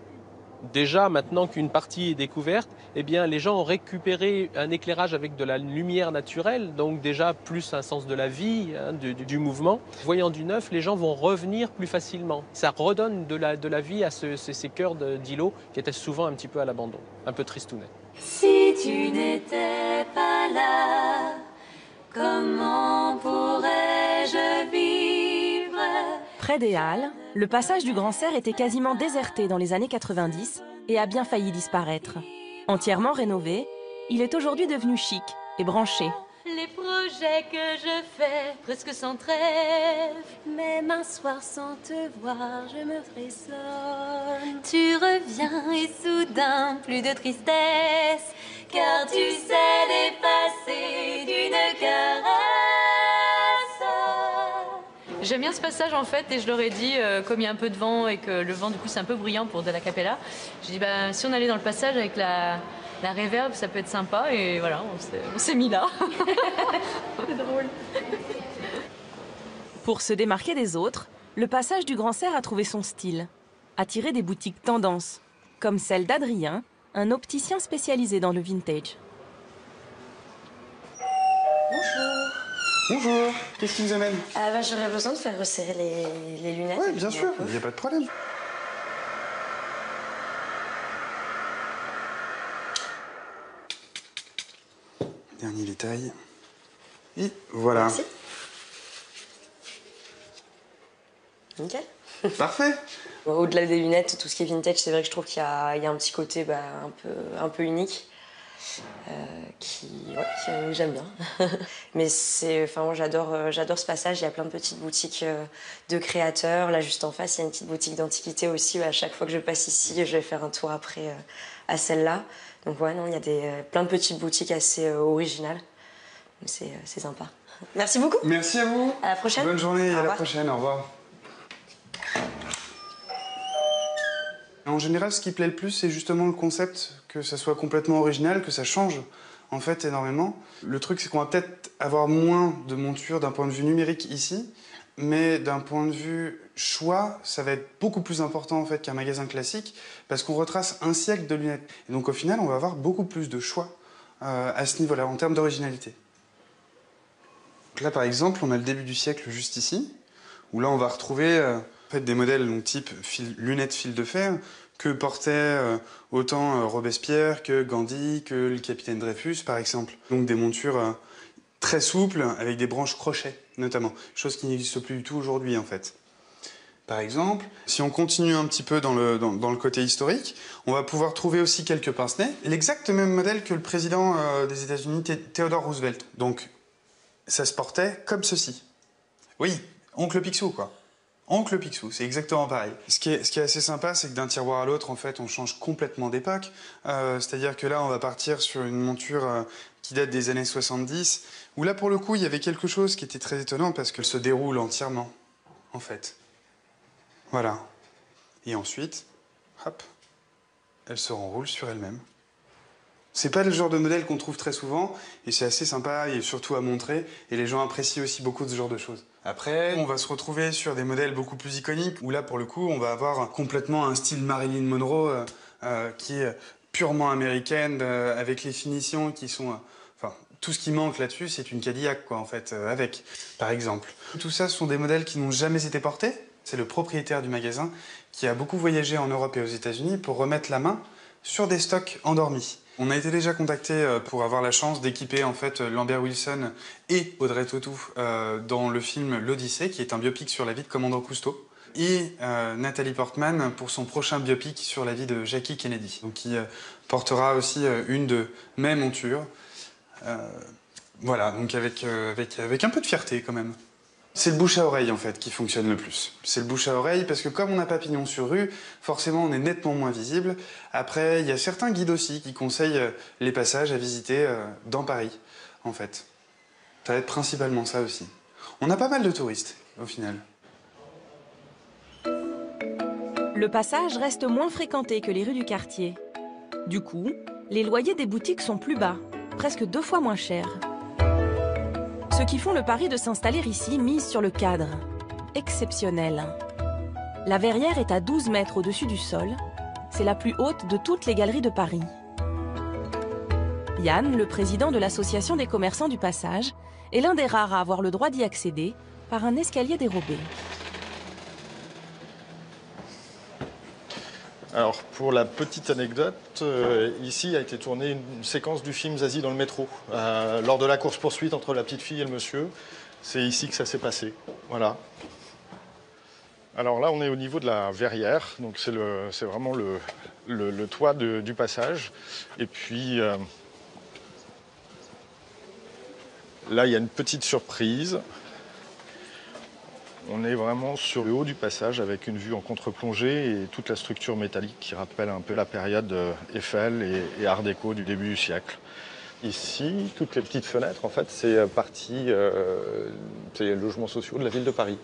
déjà maintenant qu'une partie est découverte, eh bien, les gens ont récupéré un éclairage avec de la lumière naturelle, donc déjà plus un sens de la vie, hein, du mouvement. Voyant du neuf, les gens vont revenir plus facilement. Ça redonne de la vie à ces cœurs d'îlots qui étaient souvent un petit peu à l'abandon, un peu tristounets. Si tu n'étais pas là, comment pourrais-je vivre ? Près des Halles, le passage du Grand Cerf était quasiment déserté dans les années 90 et a bien failli disparaître. Entièrement rénové, il est aujourd'hui devenu chic et branché. Les projets que je fais, presque sans trêve, même un soir sans te voir, je me frissonne. Tu reviens et soudain, plus de tristesse, car tu sais dépasser d'une caresse. J'aime bien ce passage en fait, et je leur ai dit, comme il y a un peu de vent et que le vent du coup c'est un peu bruyant pour de la cappella, j'ai dit bah, si on allait dans le passage avec la réverb, ça peut être sympa, et voilà, on s'est mis là. C'est drôle. Pour se démarquer des autres, le passage du Grand Cerf a trouvé son style, attiré des boutiques tendance, comme celle d'Adrien, un opticien spécialisé dans le vintage. Bonjour. Bonjour. Qu'est-ce qui vous amène? Ah bah, j'aurais besoin de faire resserrer les lunettes. Oui, bien sûr, il n'y a pas de problème. Dernier détail. Et voilà. Merci. Nickel. Parfait. Au-delà des lunettes, tout ce qui est vintage, c'est vrai que je trouve qu'il y a un petit côté bah, un peu unique qui j'aime bien. Mais c'est, enfin, moi, j'adore ce passage. Il y a plein de petites boutiques de créateurs. Là, juste en face, il y a une petite boutique d'antiquité aussi. À chaque fois que je passe ici, je vais faire un tour après à celle-là. Donc ouais, non, il y a plein de petites boutiques assez originales, c'est sympa. Merci beaucoup. Merci à vous. À la prochaine. Bonne journée, à la prochaine, au revoir. En général, ce qui plaît le plus, c'est justement le concept, que ça soit complètement original, que ça change en fait énormément. Le truc, c'est qu'on va peut-être avoir moins de montures d'un point de vue numérique ici, mais d'un point de vue choix, ça va être beaucoup plus important en fait qu'un magasin classique parce qu'on retrace un siècle de lunettes. Et donc au final, on va avoir beaucoup plus de choix à ce niveau-là en termes d'originalité. Là par exemple, on a le début du siècle juste ici, où là on va retrouver en fait, des modèles donc, type lunettes fil de fer que portaient autant Robespierre que Gandhi, que le capitaine Dreyfus par exemple. Donc des montures très souples avec des branches crochets notamment, chose qui n'existe plus du tout aujourd'hui en fait. Par exemple, si on continue un petit peu dans le côté historique, on va pouvoir trouver aussi quelques pince-nez, l'exact même modèle que le président des États-Unis, Theodore Roosevelt. Donc, ça se portait comme ceci. Oui, Oncle Picsou, quoi. Oncle Picsou, c'est exactement pareil. Ce qui est assez sympa, c'est que d'un tiroir à l'autre, en fait, on change complètement d'époque. C'est-à-dire que là, on va partir sur une monture qui date des années 70, où là, pour le coup, il y avait quelque chose qui était très étonnant parce qu'elle se déroule entièrement, en fait. Voilà. Et ensuite, hop, elle se renroule sur elle-même. C'est pas le genre de modèle qu'on trouve très souvent, et c'est assez sympa, et surtout à montrer, et les gens apprécient aussi beaucoup ce genre de choses. Après, on va se retrouver sur des modèles beaucoup plus iconiques, où là, pour le coup, on va avoir complètement un style Marilyn Monroe, qui est purement américaine, avec les finitions qui sont... Enfin, tout ce qui manque là-dessus, c'est une Cadillac, quoi, en fait, avec, par exemple. Tout ça, ce sont des modèles qui n'ont jamais été portés. C'est le propriétaire du magasin qui a beaucoup voyagé en Europe et aux États-Unis pour remettre la main sur des stocks endormis. On a été déjà contacté pour avoir la chance d'équiper en fait Lambert Wilson et Audrey Tautou dans le film L'Odyssée, qui est un biopic sur la vie de Commandant Cousteau, et Nathalie Portman pour son prochain biopic sur la vie de Jackie Kennedy, donc qui portera aussi une de mes montures. Voilà, donc avec un peu de fierté quand même. C'est le bouche à oreille en fait qui fonctionne le plus. C'est le bouche à oreille parce que comme on n'a pas pignon sur rue, forcément on est nettement moins visible. Après, il y a certains guides aussi qui conseillent les passages à visiter dans Paris en fait. Ça va être principalement ça aussi. On a pas mal de touristes au final. Le passage reste moins fréquenté que les rues du quartier. Du coup, les loyers des boutiques sont plus bas, presque 2 fois moins chers. Ceux qui font le pari de s'installer ici misent sur le cadre, exceptionnel. La verrière est à 12 mètres au-dessus du sol. C'est la plus haute de toutes les galeries de Paris. Yann, le président de l'association des commerçants du passage, est l'un des rares à avoir le droit d'y accéder par un escalier dérobé. Alors, pour la petite anecdote, ici a été tournée une séquence du film Zazie dans le métro. Lors de la course-poursuite entre la petite fille et le monsieur, c'est ici que ça s'est passé. Voilà. Alors là, on est au niveau de la verrière, donc c'est vraiment le toit du passage. Et puis, là, il y a une petite surprise. On est vraiment sur le haut du passage avec une vue en contre-plongée et toute la structure métallique qui rappelle un peu la période Eiffel et Art déco du début du siècle. Ici, toutes les petites fenêtres, en fait, c'est partie des logements sociaux de la ville de Paris.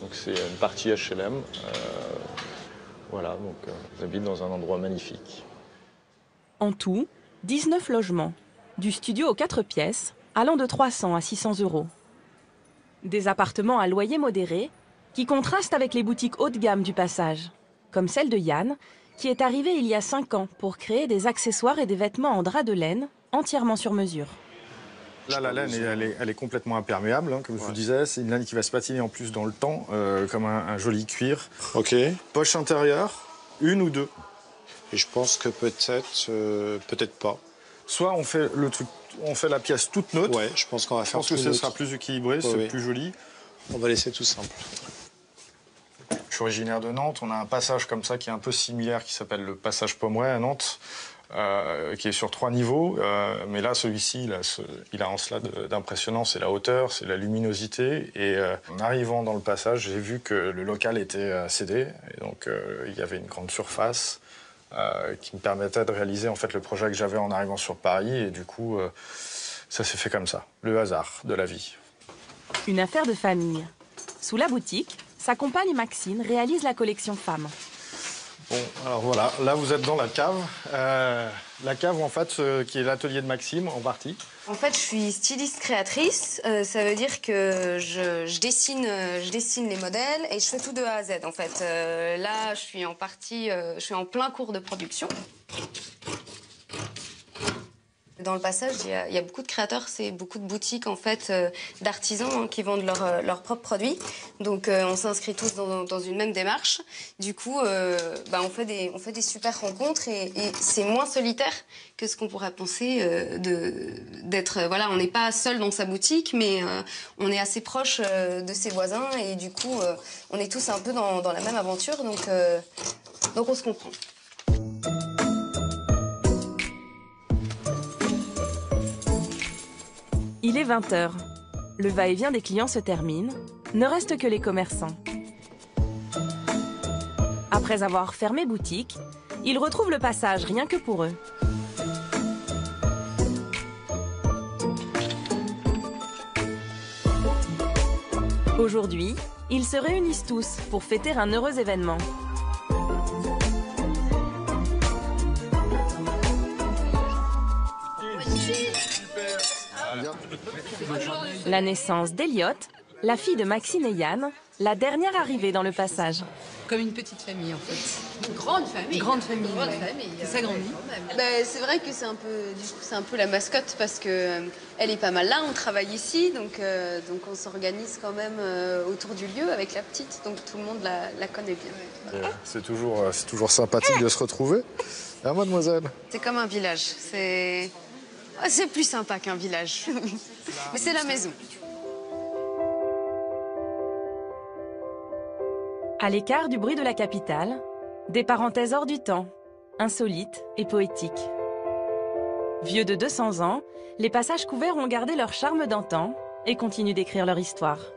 Donc c'est une partie HLM. Voilà, donc on habite dans un endroit magnifique. En tout, 19 logements, du studio aux 4 pièces, allant de 300 à 600 euros. Des appartements à loyer modéré qui contrastent avec les boutiques haut de gamme du passage, comme celle de Yann, qui est arrivée il y a 5 ans pour créer des accessoires et des vêtements en drap de laine entièrement sur mesure. Là, la laine, elle est complètement imperméable, hein, comme je vous disais. C'est une laine qui va se patiner en plus dans le temps, comme un joli cuir. Ok. Poche intérieure, 1 ou 2. Et je pense que peut-être, peut-être pas. Soit on fait le truc, on fait la pièce toute neutre. Ouais, je pense qu'on va faire tout neutre. Je pense que ça sera plus équilibré, c'est plus joli. On va laisser tout simple. Je suis originaire de Nantes. On a un passage comme ça qui est un peu similaire, qui s'appelle le passage Pommeray à Nantes, qui est sur 3 niveaux. Mais là, celui-ci, il a en cela d'impressionnant. C'est la hauteur, c'est la luminosité. Et en arrivant dans le passage, j'ai vu que le local était cédé. Et donc, il y avait une grande surface. Qui me permettait de réaliser en fait le projet que j'avais en arrivant sur Paris, et du coup ça s'est fait comme ça, le hasard de la vie. Une affaire de famille. Sous la boutique, sa compagne Maxine réalise la collection femmes. Bon, alors voilà, là vous êtes dans la cave en fait qui est l'atelier de Maxime en partie. En fait je suis styliste créatrice, ça veut dire que je dessine les modèles et je fais tout de A à Z en fait. Là je suis en partie, je suis en plein cours de production. Dans le passage, il y a beaucoup de créateurs, c'est beaucoup de boutiques en fait, d'artisans hein, qui vendent leurs propres produits. Donc on s'inscrit tous dans une même démarche. Du coup, on fait des super rencontres et c'est moins solitaire que ce qu'on pourrait penser d'être. Voilà, on n'est pas seul dans sa boutique, mais on est assez proche de ses voisins et du coup, on est tous un peu dans la même aventure. Donc on se comprend. Il est 20 h. Le va-et-vient des clients se termine. Ne restent que les commerçants. Après avoir fermé boutique, ils retrouvent le passage rien que pour eux. Aujourd'hui, ils se réunissent tous pour fêter un heureux événement. La naissance d'Eliott, la fille de Maxine et Yann, la dernière arrivée dans le passage. Comme une petite famille en fait. Une grande famille. Grande famille. Grande famille. Ça grandit. Ben, c'est vrai que c'est un peu, du coup, c'est un peu la mascotte parce que elle est pas mal là. On travaille ici, donc on s'organise quand même autour du lieu avec la petite. Donc tout le monde la connaît bien. Ouais. C'est toujours sympathique de se retrouver, hein, mademoiselle. C'est comme un village. C'est plus sympa qu'un village. Mais c'est la maison. À l'écart du bruit de la capitale, des parenthèses hors du temps, insolites et poétiques. Vieux de 200 ans, les passages couverts ont gardé leur charme d'antan et continuent d'écrire leur histoire.